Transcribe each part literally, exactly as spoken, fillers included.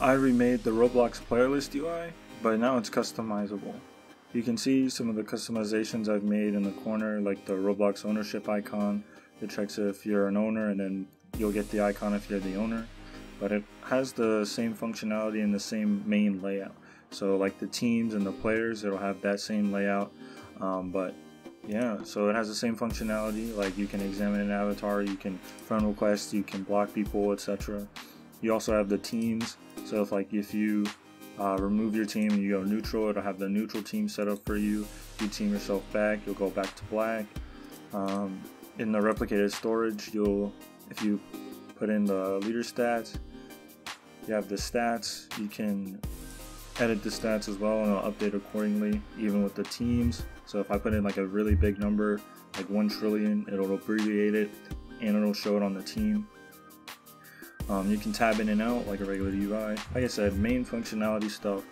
I remade the Roblox PlayerList U I, but now it's customizable. You can see some of the customizations I've made in the corner, like the Roblox ownership icon. It checks if you're an owner, and then you'll get the icon if you're the owner. But it has the same functionality and the same main layout. So like the teams and the players, it'll have that same layout. Um, but yeah, so it has the same functionality. Like you can examine an avatar, you can friend request, you can block people, et cetera. You also have the teams. So if like if you uh, remove your team and you go neutral, it'll have the neutral team set up for you. You team yourself back, you'll go back to black. Um, in the replicated storage, you'll if you put in the leader stats, you have the stats. You can edit the stats as well, and I'll update accordingly, even with the teams. So if I put in like a really big number, like one trillion, it'll abbreviate it and it'll show it on the team. Um, you can tab in and out like a regular U I. Like I said, main functionality stuff,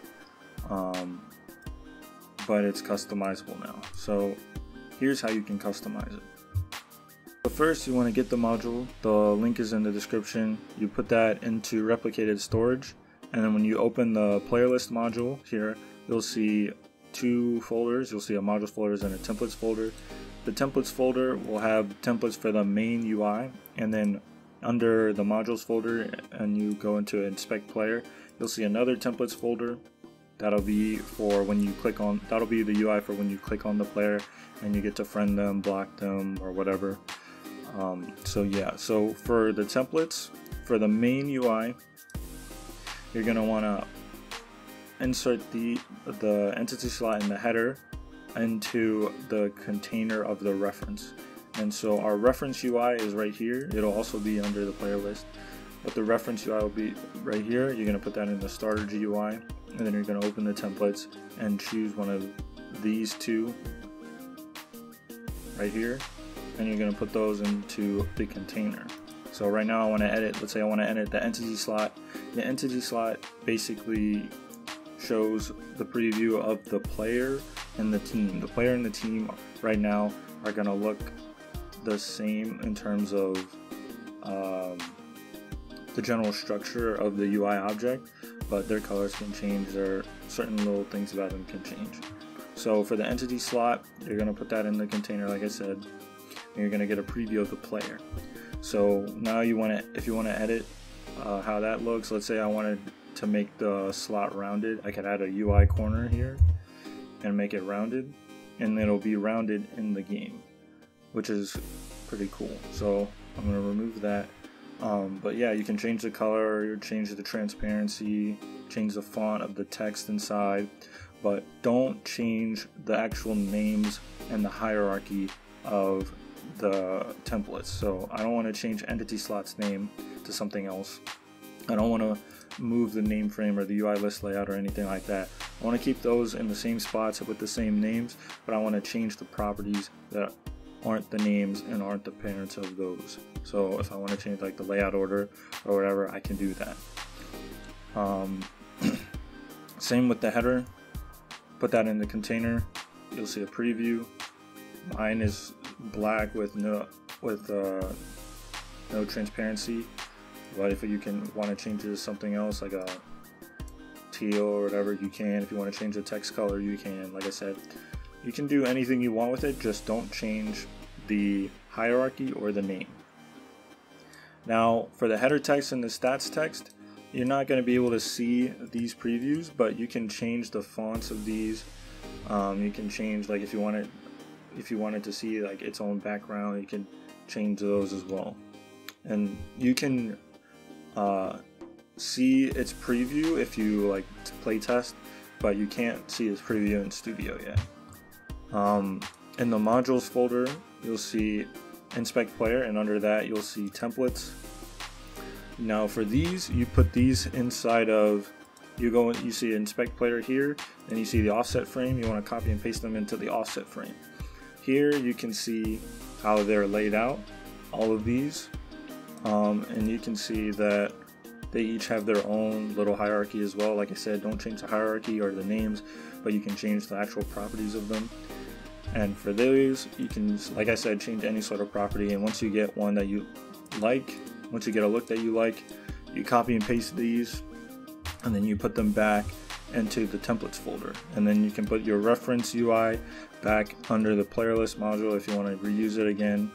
um, but it's customizable now. So here's how you can customize it. But first, you want to get the module. The link is in the description. You put that into replicated storage. And then when you open the PlayerList module here, you'll see two folders. You'll see a modules folder and a templates folder. The templates folder will have templates for the main U I, and then under the modules folder, and you go into inspect player, you'll see another templates folder. That'll be for when you click on, that'll be the U I for when you click on the player and you get to friend them, block them, or whatever. Um, so yeah, so for the templates, for the main U I, you're going to want to insert the, the entity slot in the header into the container of the reference. And so our reference U I is right here. It'll also be under the player list, but the reference U I will be right here. You're going to put that in the starter G U I, and then you're going to open the templates and choose one of these two right here, and you're going to put those into the container. So right now I want to edit, let's say I want to edit the entity slot. The entity slot basically shows the preview of the player and the team. The player and the team right now are going to look the same in terms of um, the general structure of the U I object, but their colors can change, their certain little things about them can change. So for the entity slot, you're going to put that in the container, like I said, and you're going to get a preview of the player. So now you want to, if you want to edit uh, how that looks, let's say I wanted to make the slot rounded, I could add a U I corner here and make it rounded, and it'll be rounded in the game, which is pretty cool. So I'm going to remove that. Um, but yeah, you can change the color, change the transparency, change the font of the text inside, but don't change the actual names and the hierarchy of the templates. So I don't want to change entity slot's name to something else. I don't want to move the name frame or the U I list layout or anything like that. I want to keep those in the same spots with the same names, but I want to change the properties that aren't the names and aren't the parents of those. So if I want to change like the layout order or whatever, I can do that. Um, same with the header. Put that in the container. You'll see a preview. Mine is black with no with uh, no transparency, but if you can want to change it to something else like a teal or whatever, you can. If you want to change the text color, you can. Like I said, you can do anything you want with it, just don't change the hierarchy or the name. Now for the header text and the stats text, you're not going to be able to see these previews, but you can change the fonts of these. Um, you can change, like if you want it if you wanted to see like its own background, you can change those as well, and you can uh, see its preview if you like to play test, but you can't see its preview in Studio yet. Um, in the modules folder, you'll see inspect player, and under that you'll see templates. Now for these, you put these inside of, you go you see inspect player here, and you see the offset frame. You want to copy and paste them into the offset frame. Here you can see how they're laid out, all of these, um, and you can see that they each have their own little hierarchy as well. Like I said, don't change the hierarchy or the names, but you can change the actual properties of them. And for those, you can, like I said, change any sort of property, and once you get one that you like, once you get a look that you like, you copy and paste these and then you put them back into the templates folder, and then you can put your reference U I back under the player list module if you want to reuse it again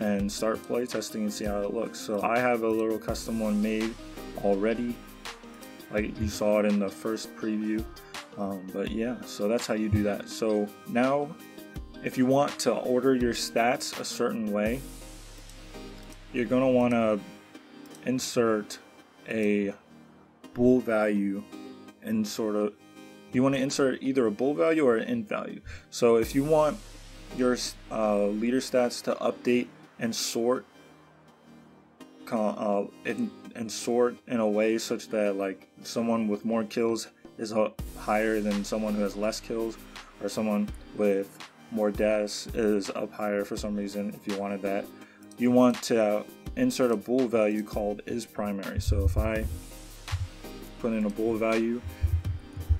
and start play testing and see how it looks. So I have a little custom one made already, like you saw it in the first preview, um, but yeah, so that's how you do that. So now if you want to order your stats a certain way, you're going to want to insert a bool value, and sort of you want to insert either a bool value or an int value. So if you want your uh, leader stats to update and sort uh, and, and sort in a way such that like someone with more kills is higher than someone who has less kills, or someone with more deaths is up higher for some reason, if you wanted that, you want to insert a bool value called isPrimary. So if I put in a bool value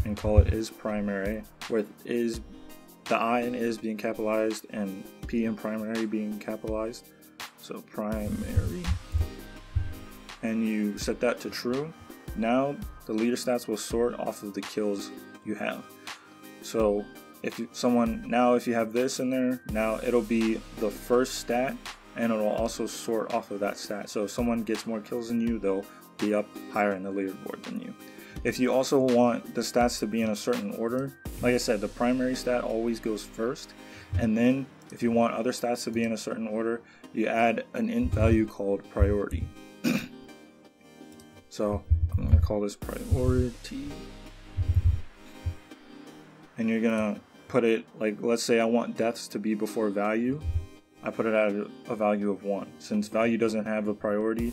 and call it isPrimary, with is the I and is being capitalized and P in primary being capitalized, so primary, and you set that to true. Now the leader stats will sort off of the kills you have. So if you, someone now if you have this in there, now it'll be the first stat, and it'll also sort off of that stat. So if someone gets more kills than you, they'll be up higher in the leaderboard than you. If you also want the stats to be in a certain order, like I said, the primary stat always goes first, and then if you want other stats to be in a certain order, you add an int value called priority. So I'm gonna call this priority, and you're gonna put it like, let's say I want deaths to be before value, I put it at a value of one. Since value doesn't have a priority,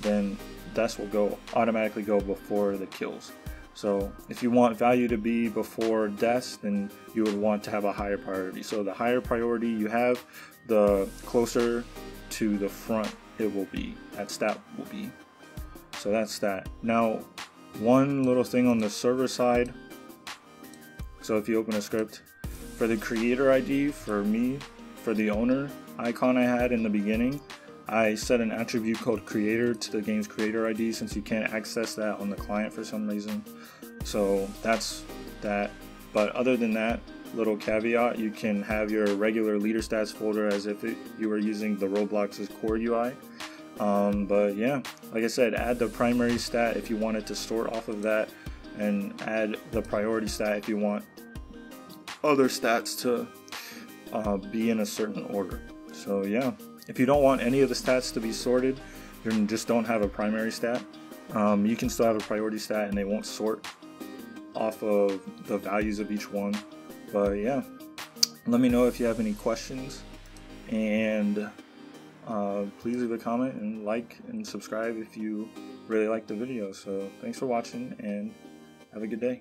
then deaths will go automatically go before the kills. So if you want value to be before deaths, then you would want to have a higher priority. So the higher priority you have, the closer to the front it will be, that stat will be. So that's that. Now one little thing on the server side, so if you open a script, for the creator I D, for me, for the owner icon I had in the beginning, I set an attribute called creator to the game's creator I D, since you can't access that on the client for some reason. So that's that. But other than that little caveat, you can have your regular leader stats folder as if it, you were using the Roblox's core U I. Um, but yeah, like I said, add the primary stat if you wanted to sort off of that, and add the priority stat if you want other stats to uh, be in a certain order. So yeah. If you don't want any of the stats to be sorted, you just don't have a primary stat. Um, you can still have a priority stat and they won't sort off of the values of each one. But yeah, let me know if you have any questions, and uh, please leave a comment and like and subscribe if you really like the video. So thanks for watching, and have a good day.